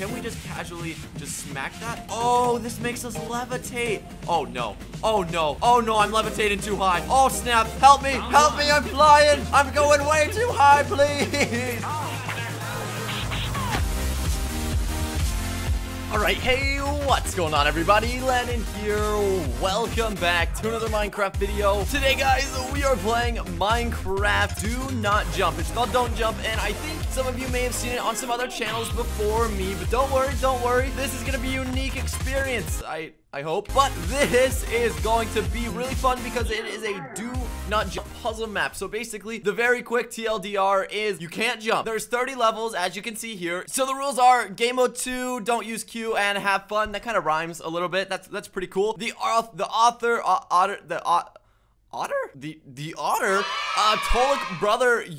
Can we just casually just smack that? Oh, this makes us levitate. Oh, no. Oh, no. Oh, no, I'm levitating too high. Oh, snap. Help me. Help me. I'm flying. I'm going way too high, please. Alright, hey, what's going on, everybody? Landon here. Welcome back to another Minecraft video. Today, guys, we are playing Minecraft Do Not Jump. It's called Don't Jump, and I think some of you may have seen it on some other channels before me, but don't worry. This is gonna be a unique experience, I hope. But this is going to be really fun because it is a do not jump puzzle map. So basically, the very quick TLDR is you can't jump. There's 30 levels, as you can see here. So the rules are game mode 2, don't use Q, and have fun. That kind of rhymes a little bit. That's pretty cool. The author, tollbrother,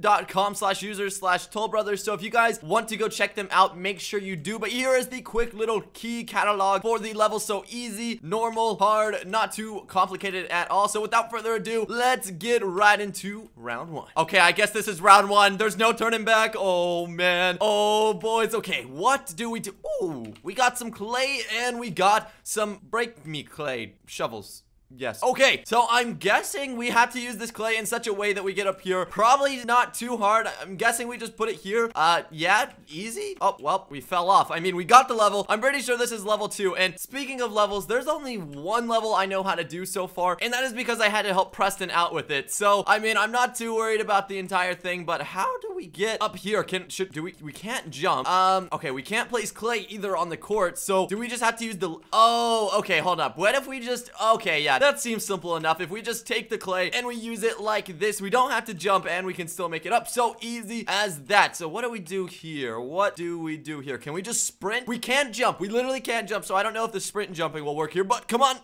youtube.com/user/tollbrother. So if you guys want to go check them out, make sure you do. But here is the quick little key catalog for the level. So easy, normal, hard, not too complicated at all. So without further ado, let's get right into round one. Okay, I guess this is round one. There's no turning back. Oh, man. Oh, boys. Okay, what do we do? Ooh, we got some clay and we got some break me clay shovels. Yes. Okay, so I'm guessing we have to use this clay in such a way that we get up here. Probably not too hard. I'm guessing we just put it here. Yeah, easy. Oh, well, we fell off. I mean, we got the level. I'm pretty sure this is level 2. And speaking of levels, there's only one level I know how to do so far. And that is because I had to help Preston out with it. So, I mean, I'm not too worried about the entire thing. But how do we get up here? We can't jump. Okay, we can't place clay either on the court. So, do we just have to use the... Oh, okay, hold up. What if we just... Okay, yeah. That seems simple enough. If we just take the clay and we use it like this, we don't have to jump and we can still make it up. So easy as that. So what do we do here? What do we do here? Can we just sprint? We can't jump. We literally can't jump. So I don't know if the sprint and jumping will work here, but come on.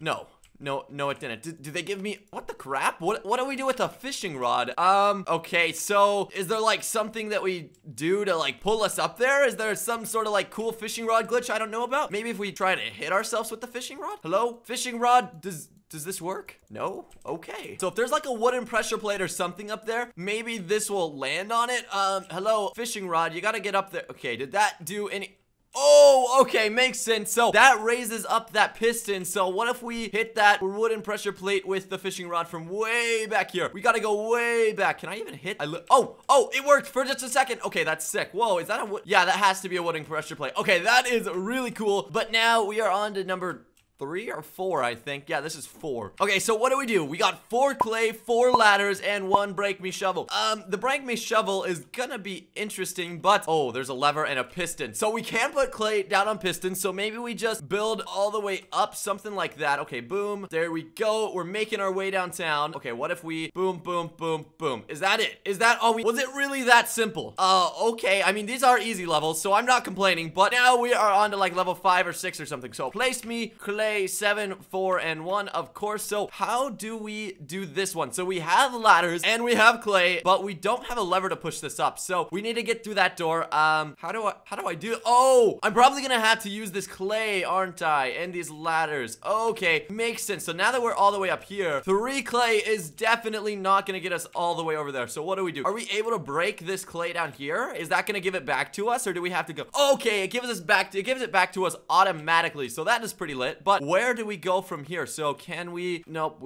No. No, no, it didn't. Did they give me... What the crap? What do we do with a fishing rod? Okay, so is there, like, something that we do to, like, pull us up there? Is there some sort of, like, cool fishing rod glitch I don't know about? Maybe if we try to hit ourselves with the fishing rod? Hello? Fishing rod, does this work? No? Okay. So if there's, like, a wooden pressure plate or something up there, maybe this will land on it. Hello? Fishing rod, you gotta get up there. Okay, did that do any... Oh, okay, makes sense. So that raises up that piston. So what if we hit that wooden pressure plate with the fishing rod from way back here? We gotta go way back. Can I even hit? Oh, it worked for just a second. Okay, that's sick. Whoa, is that a wood? Yeah, that has to be a wooden pressure plate. Okay, that is really cool. But now we are on to number 3 or 4, I think. Yeah, this is 4. Okay, so what do? We got 4 clay, 4 ladders, and 1 break me shovel. The break me shovel is gonna be interesting, but oh, there's a lever and a piston. So we can put clay down on pistons, so maybe we just build all the way up, something like that. Okay, boom. There we go. We're making our way downtown. Okay, what if we boom, boom, boom, boom? Is that it? Is that all we... Was it really that simple? Okay. I mean, these are easy levels, so I'm not complaining, but now we are on to like level 5 or 6 or something. So place me, clay, 7, 4, and 1, of course. So how do we do this one? So we have ladders and we have clay, but we don't have a lever to push this up. So we need to get through that door. How do I do? Oh, I'm probably gonna have to use this clay, aren't I? And these ladders. Okay, makes sense. So now that we're all the way up here, 3 clay is definitely not gonna get us all the way over there. So what do we do? Are we able to break this clay down here? Is that gonna give it back to us, or do we have to go? Okay, it gives it back to us automatically. So that is pretty lit. But where do we go from here? So can we... Nope,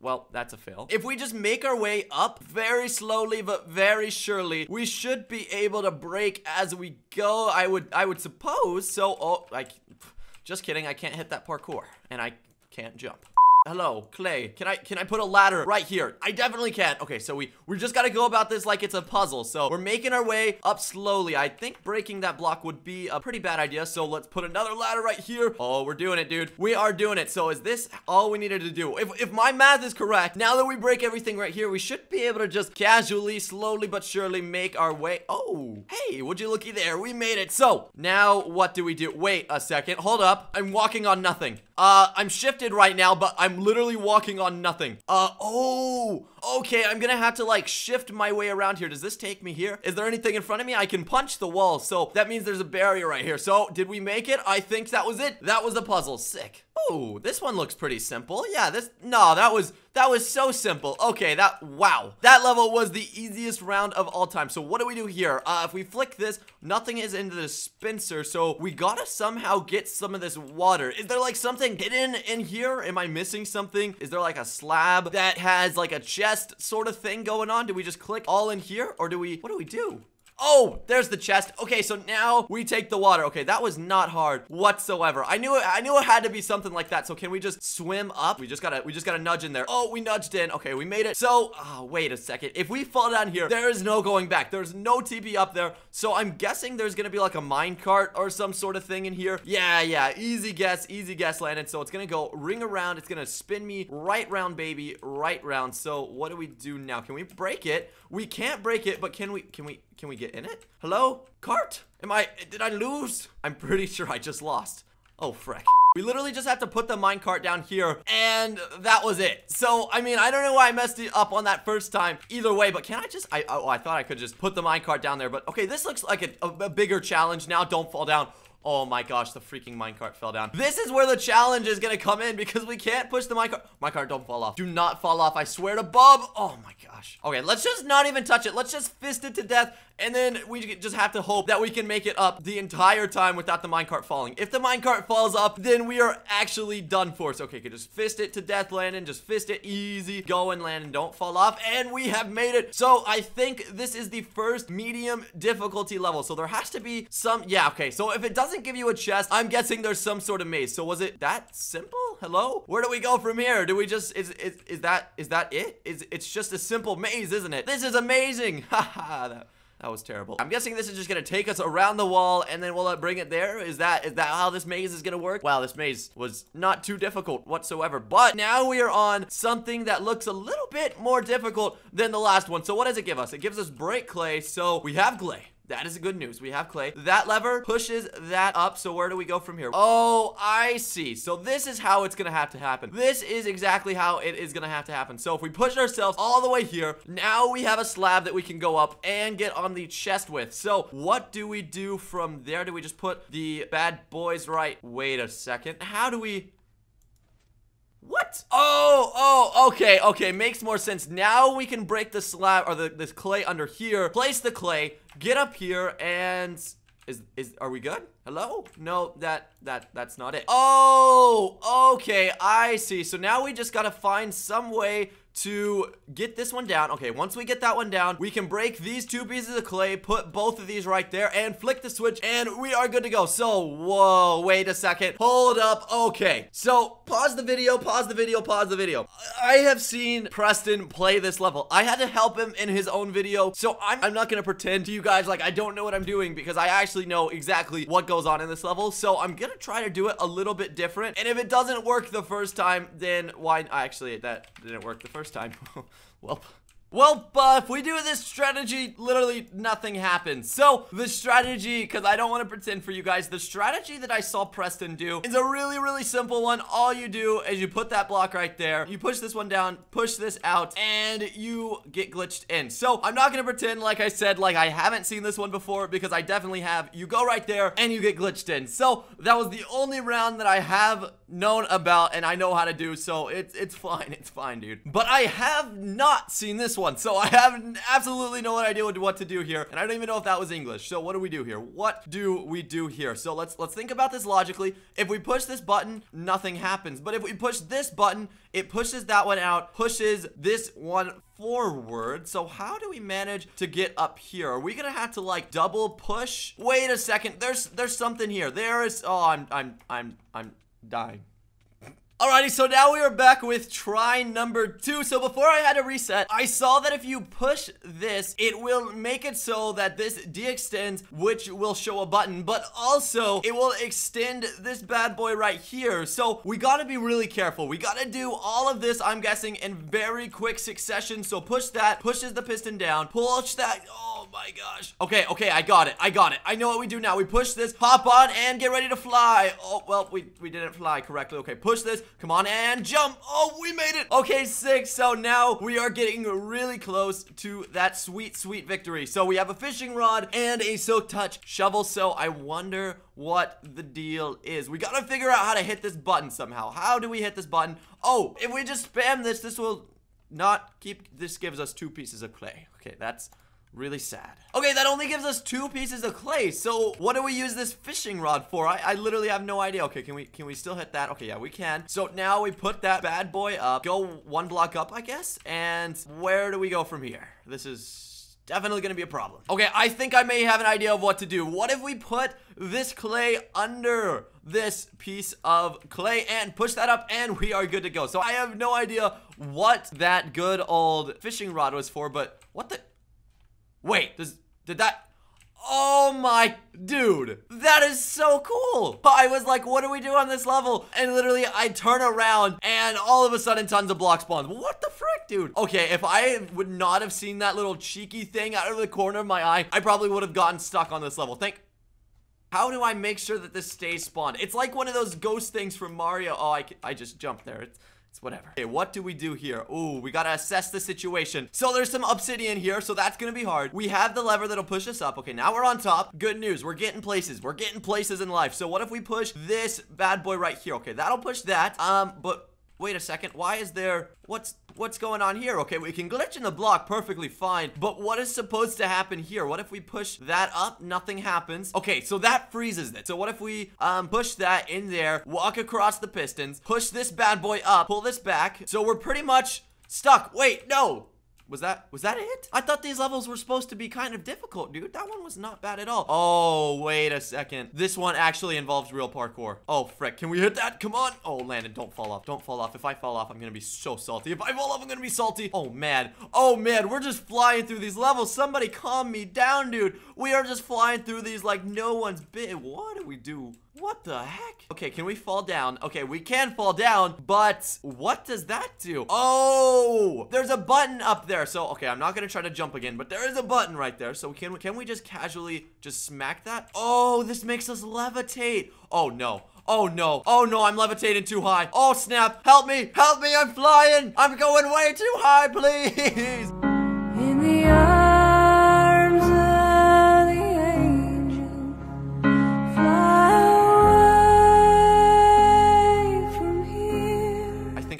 well, that's a fail. If we just make our way up very slowly but very surely, we should be able to break as we go, I would suppose. So, oh, just kidding. I can't hit that parkour and I can't jump. Hello, clay. Can I put a ladder right here? I definitely can. Okay, so we just gotta go about this like it's a puzzle. So we're making our way up slowly. I think breaking that block would be a pretty bad idea. So let's put another ladder right here. Oh, we're doing it, dude. We are doing it. So is this all we needed to do? If my math is correct, now that we break everything right here, we should be able to just casually, slowly but surely make our way. Oh, hey, would you looky there? We made it. So now what do we do? Wait a second. Hold up. I'm walking on nothing. I'm shifted right now, but I'm literally walking on nothing. Oh, Okay, I'm gonna have to like shift my way around here. Does this take me here? Is there anything in front of me? I can punch the wall, so that means there's a barrier right here. So did we make it? I think that was it. That was the puzzle. Sick. Oh, this one looks pretty simple. Yeah, this, no, that was so simple. Okay, wow. That level was the easiest round of all time. So what do we do here? If we flick this, nothing is in the dispenser. So we gotta somehow get some of this water. Is there like something hidden in here? Am I missing something? Is there like a slab that has like a chest sort of thing going on? Do we just click all in here? Or do we, what do we do? Oh, there's the chest. Okay, so now we take the water. Okay, that was not hard whatsoever. I knew it had to be something like that. So can we just swim up? We just gotta nudge in there. Oh, we nudged in. Okay, we made it. So, wait a second. If we fall down here, there is no going back. There's no TP up there. So I'm guessing there's gonna be like a minecart or some sort of thing in here. Yeah. Easy guess, Landon. So it's gonna go ring around. It's gonna spin me right round, baby, right round. So what do we do now? Can we break it? We can't break it, but can we get in it? Hello? Cart? Did I lose? I'm pretty sure I just lost. Oh, frick. We literally just have to put the minecart down here, and that was it. So, I mean, I don't know why I messed it up on that first time either way, but can I just, I thought I could just put the minecart down there, but okay, this looks like a bigger challenge now. Don't fall down. Oh my gosh, the freaking minecart fell down. This is where the challenge is gonna come in because we can't push the minecart. Minecart, don't fall off. Do not fall off, I swear to Bob. Oh my gosh. Okay, let's just not even touch it. Let's just fist it to death, and then we just have to hope that we can make it up the entire time without the minecart falling. If the minecart falls up, then we are actually done for. So, okay, just fist it to death, Landon. Just fist it. Easy going, Landon. Don't fall off. And we have made it. So, I think this is the first medium difficulty level. So, there has to be some... Yeah, okay. So, if it doesn't give you a chest, I'm guessing there's some sort of maze. So, was it that simple? Hello? Where do we go from here? Do we just... Is that it? It's just a simple maze, isn't it? This is amazing. Haha. That was terrible. I'm guessing this is just gonna take us around the wall, and then we'll bring it there. Is that how this maze is gonna work? Wow, this maze was not too difficult whatsoever. But now we are on something that looks a little bit more difficult than the last one. So what does it give us? It gives us break clay, so we have clay. That is good news. We have clay. That lever pushes that up. So where do we go from here? Oh, I see. So this is how it's gonna have to happen. This is exactly how it is gonna have to happen. So if we push ourselves all the way here, now we have a slab that we can go up and get on the chest with. So what do we do from there? Do we just put the bad boys right? Wait a second. How do we... What? Oh, okay. Makes more sense. Now we can break the slab or this clay under here. Place the clay. Get up here and... Are we good? Hello? No, that's not it. Oh, okay. I see. So now we just gotta find some way to get this one down. Okay, once we get that one down, we can break these two pieces of clay, put both of these right there, and flick the switch, and we are good to go. So, whoa, wait a second. Hold up. Okay. So, pause the video. I have seen Preston play this level. I had to help him in his own video, so I'm not gonna pretend to you guys like I don't know what I'm doing, because I actually know exactly what goes on in this level, so I'm gonna try to do it a little bit different, and if it doesn't work the first time, then why... Actually, that didn't work the first time. Well, if we do this strategy, literally nothing happens. So the strategy, because I don't want to pretend for you guys, the strategy that I saw Preston do is a really, really simple one. All you do is you put that block right there. You push this one down, push this out, and you get glitched in. So I'm not going to pretend, like I said, like I haven't seen this one before, because I definitely have. You go right there and you get glitched in. So that was the only round that I have known about and I know how to do. So it's fine, dude. But I have not seen this one, so I have absolutely no idea what to do here, and I don't even know if that was English. So what do we do here? So let's think about this logically. If we push this button, nothing happens, but if we push this button, it pushes that one out, pushes this one forward. So how do we manage to get up here? Are we gonna have to like double push? Wait a second, there's something here. There is... Oh, I'm dying. Alrighty, so now we are back with try number 2. So before I had to reset, I saw that if you push this, it will make it so that this de-extends, which will show a button, but also it will extend this bad boy right here. So we gotta be really careful. We gotta do all of this, I'm guessing, in very quick succession. So push that, pushes the piston down, push that. Oh Oh my gosh. Okay, okay, I got it. I got it. I know what we do now. We push this, hop on, and get ready to fly. Oh, well, we didn't fly correctly. Okay, push this. Come on, and jump. Oh, we made it. Okay, sick. So now we are getting really close to that sweet, sweet victory. So we have a fishing rod and a silk touch shovel. So I wonder what the deal is. We gotta figure out how to hit this button somehow. How do we hit this button? Oh, if we just spam this, this will not keep... This gives us 2 pieces of clay. Okay, that's really sad. Okay, that only gives us 2 pieces of clay. So what do we use this fishing rod for? I literally have no idea. Okay, can we still hit that? Okay, yeah, we can. So now we put that bad boy up. Go 1 block up, I guess. And where do we go from here? This is... definitely gonna be a problem. Okay, I think I may have an idea of what to do. What if we put this clay under this piece of clay and push that up, and we are good to go? So I have no idea what that good old fishing rod was for, but what the... Wait, did that... Oh my dude, that is so cool. I was like, what do we do on this level? And literally I turn around and all of a sudden tons of blocks spawn. What the frick, dude? Okay, if I would not have seen that little cheeky thing out of the corner of my eye, I probably would have gotten stuck on this level. How do I make sure that this stays spawned? It's like one of those ghost things from Mario. Oh, I just jumped there. It's whatever. Okay, what do we do here? Ooh, we gotta assess the situation. So there's some obsidian here, so that's gonna be hard. We have the lever that'll push us up. Okay, now we're on top. Good news, we're getting places. We're getting places in life. So what if we push this bad boy right here? Okay, that'll push that. But wait a second. Why is there... What's going on here? Okay, we can glitch in the block perfectly fine, but what is supposed to happen here? What if we push that up? Nothing happens. Okay, so that freezes it. So what if we push that in there, walk across the pistons, push this bad boy up, pull this back? So we're pretty much stuck. Wait, no. Was that it? I thought these levels were supposed to be kind of difficult, dude. That one was not bad at all. Oh, wait a second. This one actually involves real parkour. Oh, frick. Can we hit that? Come on. Oh, Landon, don't fall off. Don't fall off. If I fall off, I'm gonna be so salty. If I fall off, I'm gonna be salty. Oh, man. Oh, man. We're just flying through these levels. Somebody calm me down, dude. We are just flying through these like no one's been. What do we do? What the heck? Okay, can we fall down? Okay, we can fall down, but what does that do? Oh, there's a button up there. So, okay, I'm not gonna try to jump again, but there is a button right there. So can we just casually just smack that? Oh, this makes us levitate. Oh, no. Oh, no. Oh, no, I'm levitating too high. Oh, snap. Help me. Help me. I'm flying. I'm going way too high, please. In the arms of the angel, fly.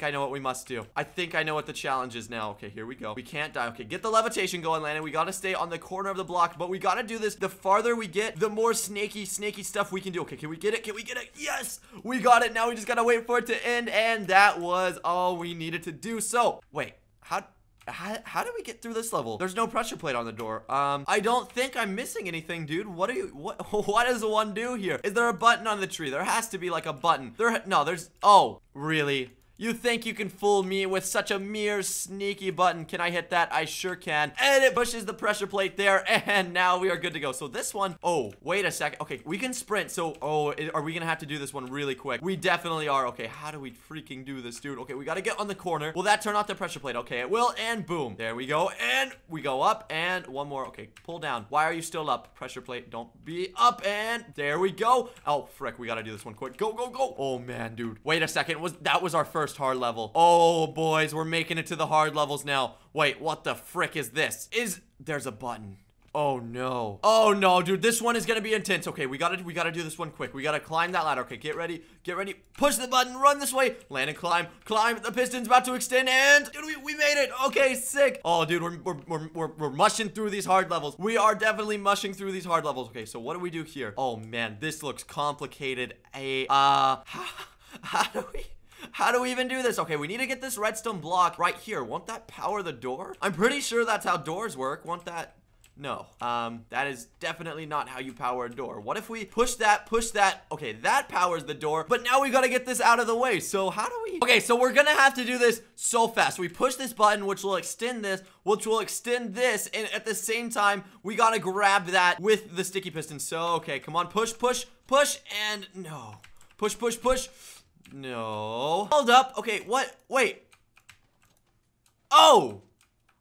I know what we must do. I think I know what the challenge is now. Okay, here we go. We can't die. Okay, get the levitation going, Landon. We gotta stay on the corner of the block, but we gotta do this. The farther we get, the more snaky stuff we can do. Okay, can we get it? Can we get it? Yes! We got it. Now we just gotta wait for it to end, and that was all we needed to do. So, wait. How do we get through this level? There's no pressure plate on the door. I don't think I'm missing anything, dude. What does one do here? Is there a button on the tree? There has to be like a button. Oh, really? You think you can fool me with such a mere sneaky button? Can I hit that? I sure can. And it pushes the pressure plate there, and now we are good to go. So this one, oh, wait a second. Okay, we can sprint, so, oh, are we gonna have to do this one really quick? We definitely are. Okay, how do we freaking do this, dude? Okay, we gotta get on the corner. Will that turn off the pressure plate? Okay, it will, and boom. There we go, and we go up, and one more. Okay, pull down. Why are you still up? Pressure plate, don't be up, and there we go. Oh, frick, we gotta do this one quick. Go, go, go. Oh, man, dude. Wait a second. That was our first hard level. Oh, boys, we're making it to the hard levels now. Wait, what the frick is this? There's a button. Oh, no. Oh, no, dude. This one is gonna be intense. Okay, we gotta do this one quick. We gotta climb that ladder. Okay, get ready. Get ready. Push the button. Run this way. Land and climb. Climb. The piston's about to extend, and... Dude, we made it. Okay, sick. Oh, dude, we're mushing through these hard levels. We are definitely mushing through these hard levels. Okay, so what do we do here? Oh, man, this looks complicated. How do we even do this? Okay, we need to get this redstone block right here. Won't that power the door? I'm pretty sure that's how doors work. Won't that? No. That is definitely not how you power a door. What if we push that? Okay, that powers the door, but now we gotta get this out of the way. So how do we? Okay, so we're gonna have to do this so fast. We push this button, which will extend this, which will extend this, and at the same time, we gotta grab that with the sticky piston. So, okay, come on, push, push, push, and no. Push, push, push. No. Hold up. Okay, what? Wait. Oh!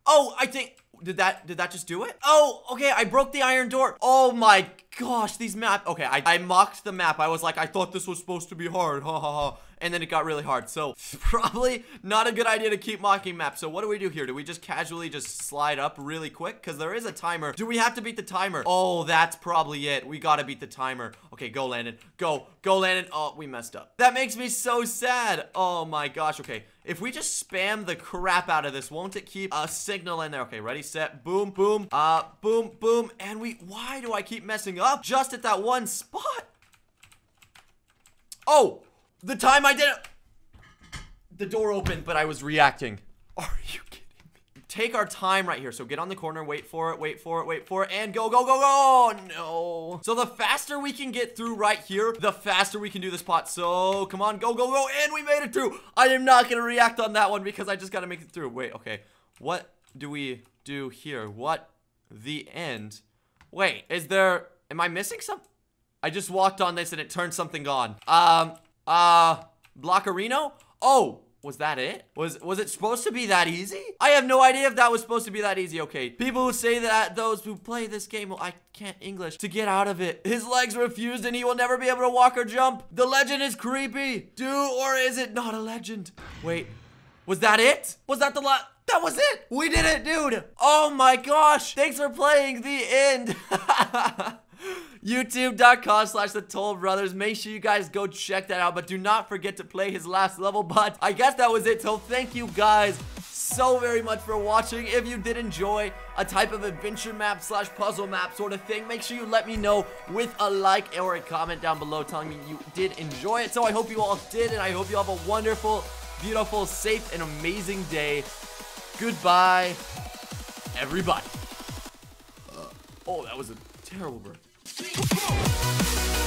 Oh, I think... Did that just do it? Oh, okay, I broke the iron door. Oh my gosh, these map. Okay, I mocked the map. I was like, I thought this was supposed to be hard, ha ha ha. And then it got really hard, so probably not a good idea to keep mocking maps. So what do we do here? Do we just casually just slide up really quick? Because there is a timer. Do we have to beat the timer? Oh, that's probably it. We gotta beat the timer. Okay, go, Landon. Go, Landon. Oh, we messed up. That makes me so sad. Oh my gosh, okay. If we just spam the crap out of this, won't it keep a signal in there? Okay, ready, set, boom, boom, boom, boom. And why do I keep messing up just at that one spot? Oh! The time I did it, the door opened, but I was reacting. Are you kidding me? Take our time right here. So get on the corner, wait for it, wait for it, wait for it, and go, go, go, go. No. So the faster we can get through right here, the faster we can do this pot. So come on, go, go, go, and we made it through. I am not going to react on that one because I just got to make it through. Wait, okay. What do we do here? What the end? Wait, am I missing something? I just walked on this and it turned something on. Blockerino? Oh, was that it? Was it supposed to be that easy? I have no idea if that was supposed to be that easy. Okay, people who say that, those who play this game, well, I can't English, to get out of it. His legs refused and he will never be able to walk or jump. The legend is creepy. Or is it not a legend? Wait, was that it? Was that the last? That was it. We did it, dude. Oh my gosh. Thanks for playing the end. YouTube.com/thetollbrothers. Make sure you guys go check that out, but do not forget to play his last level. But I guess that was it. So thank you guys so very much for watching. If you did enjoy a type of adventure map / puzzle map sort of thing, make sure you let me know with a like or a comment down below telling me you did enjoy it. So I hope you all did, and I hope you have a wonderful, beautiful, safe, and amazing day. Goodbye, everybody. Oh, that was a terrible bird. Come on.